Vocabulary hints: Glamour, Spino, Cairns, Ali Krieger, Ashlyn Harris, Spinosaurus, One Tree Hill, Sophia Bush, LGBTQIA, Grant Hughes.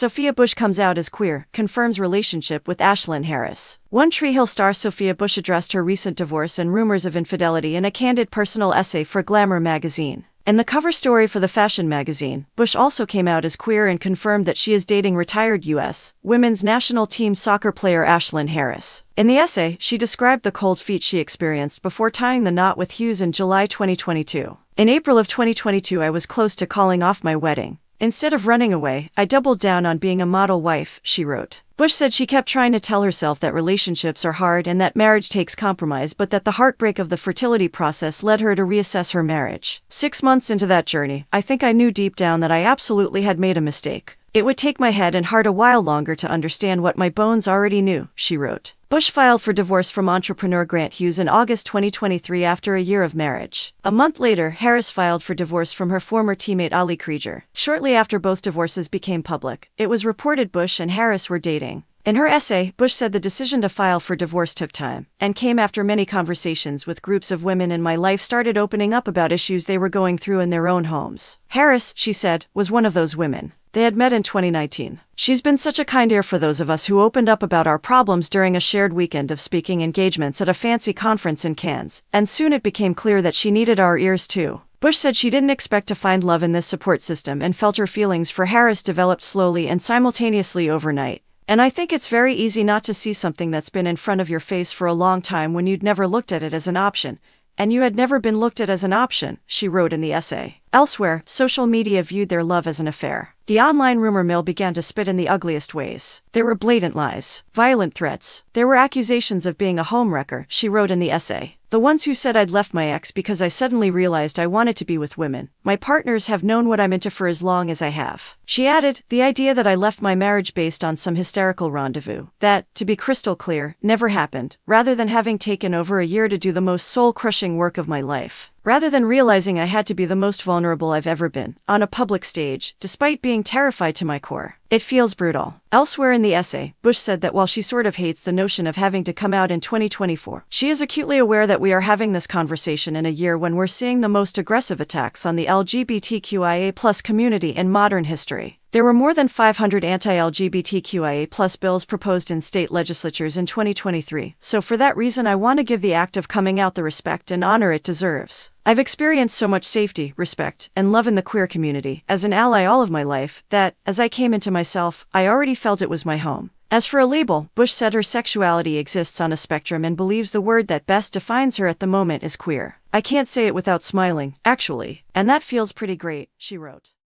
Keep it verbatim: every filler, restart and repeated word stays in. Sophia Bush comes out as queer, confirms relationship with Ashlyn Harris. One Tree Hill star Sophia Bush addressed her recent divorce and rumors of infidelity in a candid personal essay for Glamour magazine. In the cover story for the fashion magazine, Bush also came out as queer and confirmed that she is dating retired U S women's national team soccer player Ashlyn Harris. In the essay, she described the cold feet she experienced before tying the knot with Hughes in July twenty twenty-two. In April of twenty twenty-two, I was close to calling off my wedding. Instead of running away, I doubled down on being a model wife, she wrote. Bush said she kept trying to tell herself that relationships are hard and that marriage takes compromise, but that the heartbreak of the fertility process led her to reassess her marriage. Six months into that journey, I think I knew deep down that I absolutely had made a mistake. It would take my head and heart a while longer to understand what my bones already knew, she wrote. Bush filed for divorce from entrepreneur Grant Hughes in August twenty twenty-three after a year of marriage. A month later, Harris filed for divorce from her former teammate Ali Krieger. Shortly after both divorces became public, it was reported Bush and Harris were dating. In her essay, Bush said the decision to file for divorce took time and came after many conversations with groups of women in my life started opening up about issues they were going through in their own homes. Harris, she said, was one of those women. They had met in twenty nineteen. She's been such a kind ear for those of us who opened up about our problems during a shared weekend of speaking engagements at a fancy conference in Cairns, and soon it became clear that she needed our ears too. Bush said she didn't expect to find love in this support system and felt her feelings for Harris developed slowly and simultaneously overnight. And I think it's very easy not to see something that's been in front of your face for a long time when you'd never looked at it as an option. And you had never been looked at as an option, she wrote in the essay. Elsewhere, social media viewed their love as an affair. The online rumor mill began to spit in the ugliest ways. There were blatant lies, violent threats. There were accusations of being a homewrecker, she wrote in the essay. The ones who said I'd left my ex because I suddenly realized I wanted to be with women. My partners have known what I'm into for as long as I have. She added, the idea that I left my marriage based on some hysterical rendezvous. That, to be crystal clear, never happened, rather than having taken over a year to do the most soul-crushing work of my life. Rather than realizing I had to be the most vulnerable I've ever been, on a public stage, despite being terrified to my core. It feels brutal. Elsewhere in the essay, Bush said that while she sort of hates the notion of having to come out in twenty twenty-four, she is acutely aware that we are having this conversation in a year when we're seeing the most aggressive attacks on the L G B T Q I A plus community in modern history. There were more than five hundred anti-L G B T Q I A plus bills proposed in state legislatures in twenty twenty-three, so for that reason I want to give the act of coming out the respect and honor it deserves. I've experienced so much safety, respect, and love in the queer community, as an ally all of my life, that, as I came into myself, I already felt it was my home. As for a label, Bush said her sexuality exists on a spectrum and believes the word that best defines her at the moment is queer. I can't say it without smiling, actually, and that feels pretty great, she wrote.